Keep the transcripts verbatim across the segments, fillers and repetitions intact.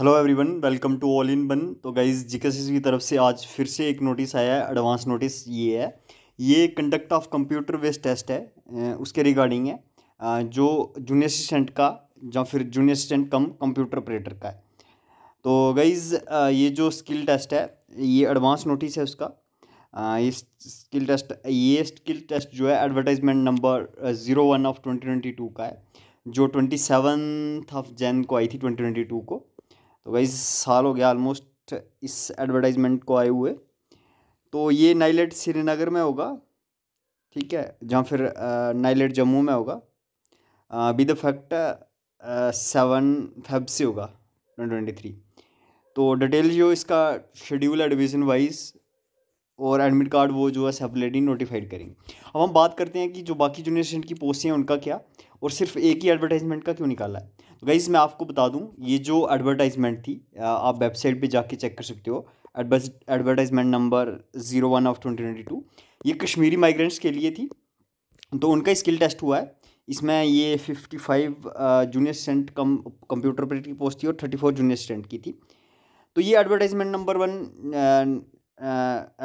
Hello everyone, welcome to all in one. तो guys, जीकेएसएसबी की तरफ से आज फिर से एक नोटिस आया है, एडवांस नोटिस। ये है ये conduct of computer based test है, उसके रिगार्डिंग है, जो जूनियर असिस्टेंट का या फिर junior assistant cum computer operator का है। तो गाइस, ये जो स्किल टेस्ट है, ये एडवांस नोटिस है उसका। ये स्किल टेस्ट ये स्किल टेस्ट जो है advertisement number zero one of twenty twenty two का है, जो ट्वेंटी सेवन्थ ऑफ जैन को आई थी, ट्वेंटी ट्वेंटी टू को। तो गाइस, साल हो गया ऑलमोस्ट इस एडवर्टाइजमेंट को आए हुए। तो ये नाइलेट श्रीनगर में होगा, ठीक है, जहाँ फिर नाइलेट जम्मू में होगा। विद फैक्ट सेवन फेब से होगा ट्वेंटी ट्वेंटी थ्री। तो डिटेल जो इसका शेड्यूल है डिवीज़न वाइज और एडमिट कार्ड, वो जो है सेपरेटली नोटिफाइड करेंगे। अब हम बात करते हैं कि जो बाकी जूनियर असिस्टेंट की पोस्टें हैं उनका क्या, और सिर्फ एक ही एडवर्टाइजमेंट का क्यों निकाला है। तो गाइस, मैं आपको बता दूं, ये जो एडवर्टाइजमेंट थी आप वेबसाइट पे जाके चेक कर सकते हो, advertisement number zero one of twenty twenty two ये कश्मीरी माइग्रेंट्स के लिए थी। तो उनका स्किल टेस्ट हुआ है, इसमें ये fifty five junior assistant cum computer operator की पोस्ट थी और थर्टी फोर जूनियर असिस्टेंट की थी। तो ये advertisement number one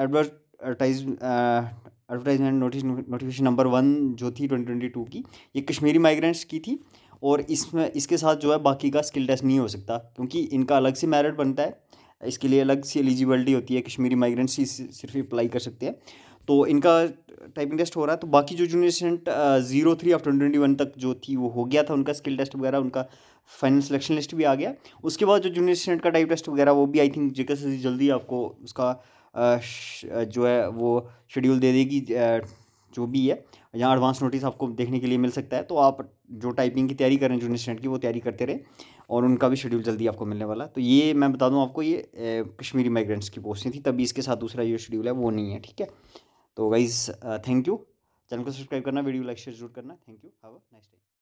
advertise advertisement notice notification number one जो थी ट्वेंटी ट्वेंटी टू की, ये कश्मीरी माइग्रेंट्स की थी। और इसमें इसके साथ जो है बाकी का स्किल टेस्ट नहीं हो सकता, क्योंकि इनका अलग से मेरिट बनता है, इसके लिए अलग सी एलिजिबिलिटी होती है। कश्मीरी माइग्रेंट्स ही सिर्फ अप्लाई कर सकते हैं। तो इनका टाइपिंग टेस्ट हो रहा है। तो बाकी जो junior assistant zero three of twenty twenty one तक जो थी वो हो गया था, उनका स्किल टेस्ट वगैरह, उनका फाइनल सिलेक्शन लिस्ट भी आ गया। उसके बाद जो जूनियर असिस्टेंट का टाइप टेस्ट वगैरह, वो भी आई थिंक जेकेएसएसबी जल्दी आपको उसका जो है वो शेड्यूल दे देगी, जो भी है। यहाँ एडवांस नोटिस आपको देखने के लिए मिल सकता है। तो आप जो टाइपिंग की तैयारी कर रहे हैं जूनियर असिस्टेंट की, वो तैयारी करते रहे और उनका भी शेड्यूल जल्दी आपको मिलने वाला। तो ये मैं बता दूं आपको, ये कश्मीरी माइग्रेंट्स की पोस्टें थी, तभी इसके साथ दूसरा जो शेड्यूल है वो नहीं है, ठीक है। तो गाइज़, थैंक यू। चैनल को सब्सक्राइब करना, वीडियो लाइक शेयर जरूर करना। Thank you, have a nice day.